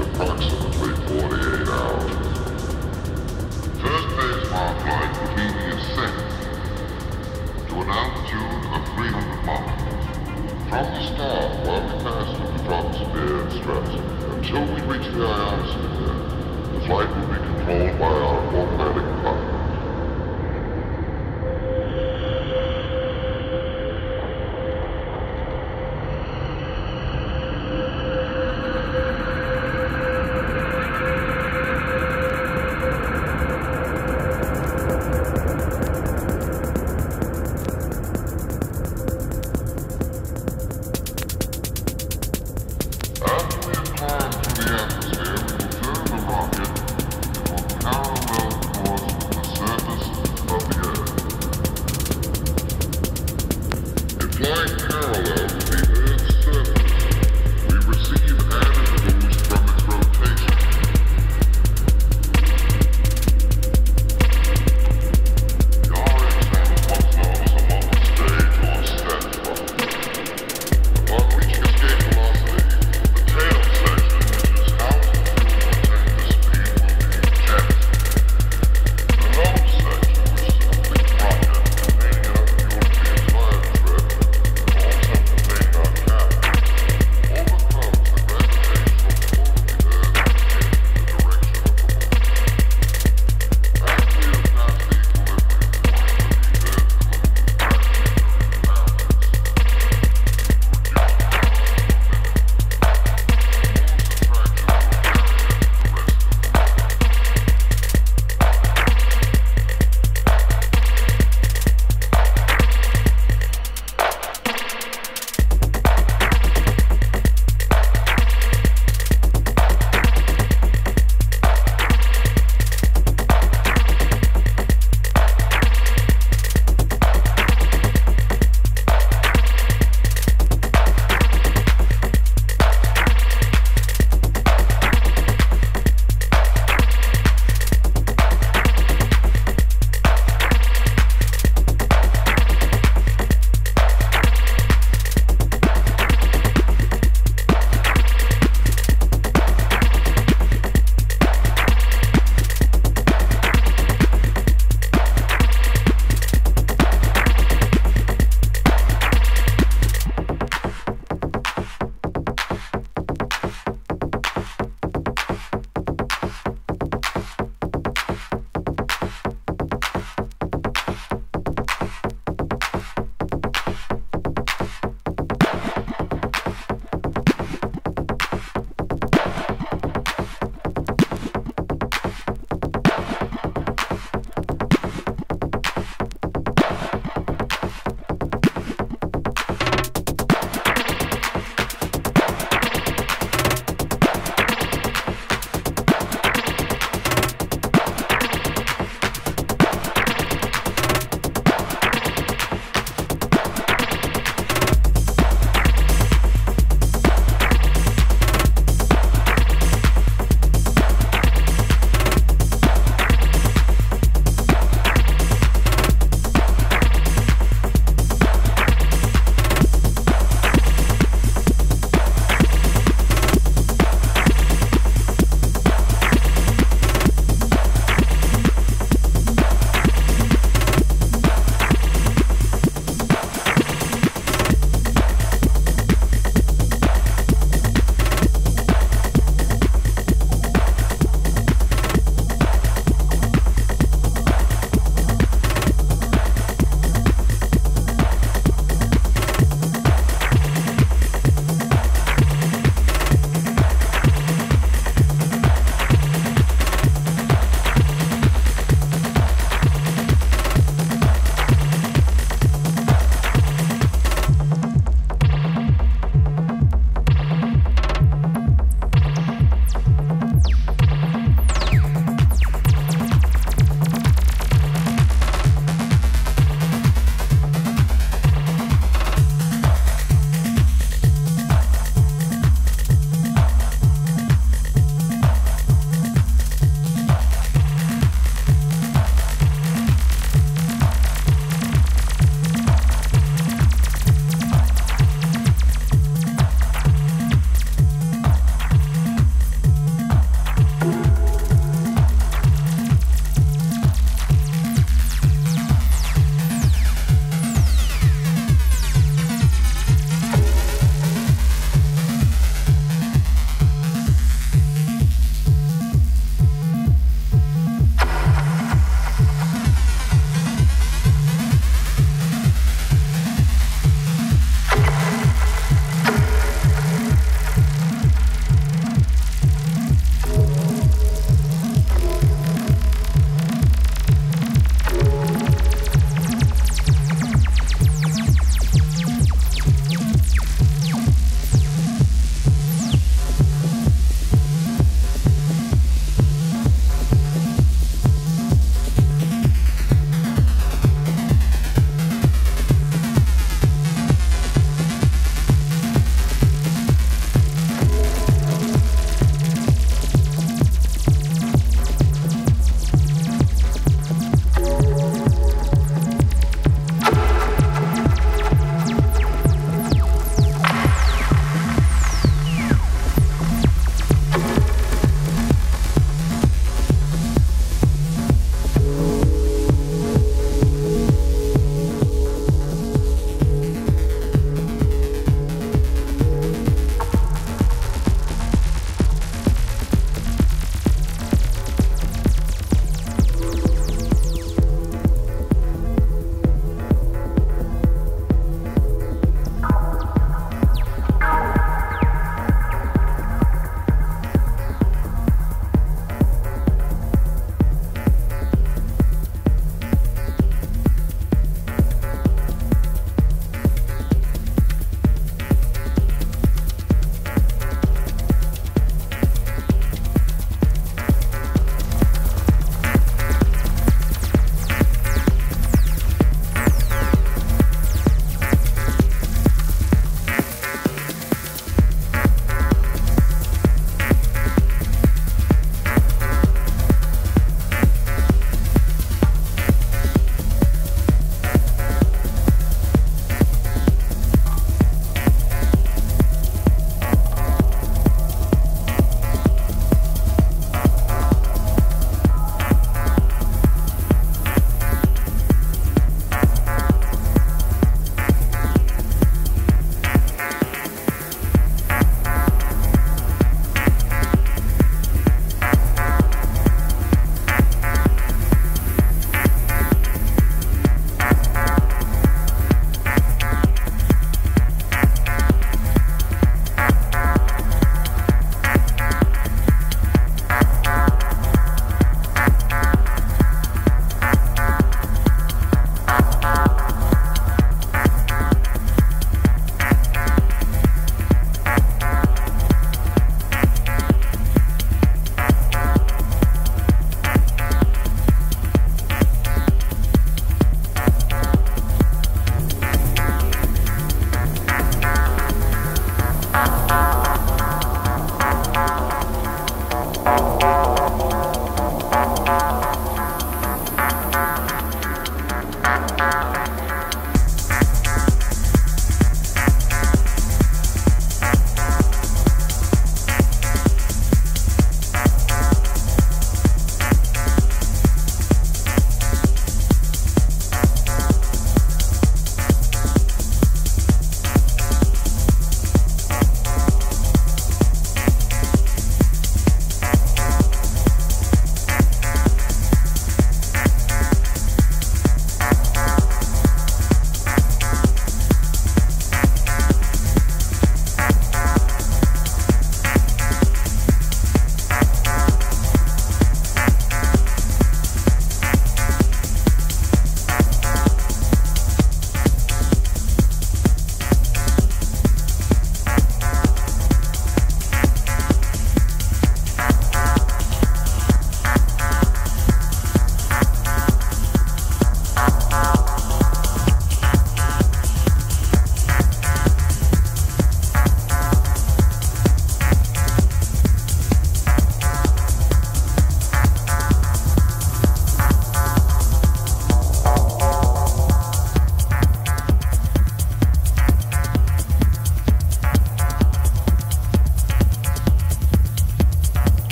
approximately 48 hours. Thursday is my flight will be the ascent to an altitude of 300 miles. From the start, while we pass through the troposphere and stratus, until we reach the ionosphere, the flight will be controlled by our automatic pilot. After we have climbed through the atmosphere, we will turn the rocket and will parallel course